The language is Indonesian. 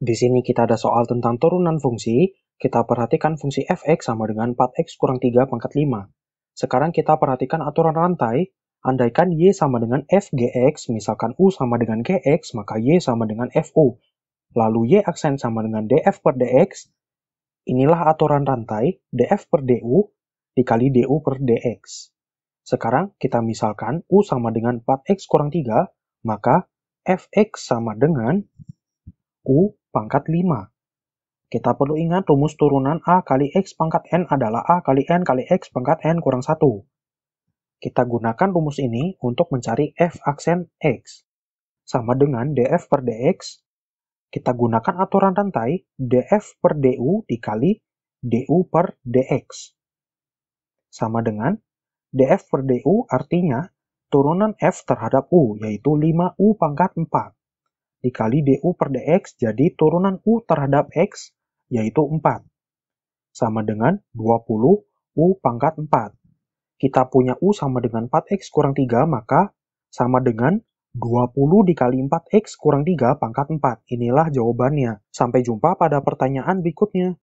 Di sini kita ada soal tentang turunan fungsi, kita perhatikan fungsi fx sama dengan 4x kurang 3 pangkat 5. Sekarang kita perhatikan aturan rantai, andaikan y sama dengan fgx, misalkan u sama dengan gx, maka y sama dengan fu. Lalu y aksen sama dengan df per dx, inilah aturan rantai, df per du dikali du per dx. Sekarang kita misalkan u sama dengan 4x kurang 3, maka fx sama dengan u pangkat 5. Kita perlu ingat rumus turunan A kali X pangkat N adalah A kali X pangkat N kurang 1. Kita gunakan rumus ini untuk mencari F aksen X. Sama dengan DF per DX, kita gunakan aturan rantai DF per DU dikali DU per DX. Sama dengan DF per DU artinya turunan F terhadap U, yaitu 5U pangkat 4. Dikali DU per DX jadi turunan U terhadap X, yaitu 4. Sama dengan 20 U pangkat 4. Kita punya U sama dengan 4X kurang 3, maka sama dengan 20 dikali 4X kurang 3 pangkat 4. Inilah jawabannya. Sampai jumpa pada pertanyaan berikutnya.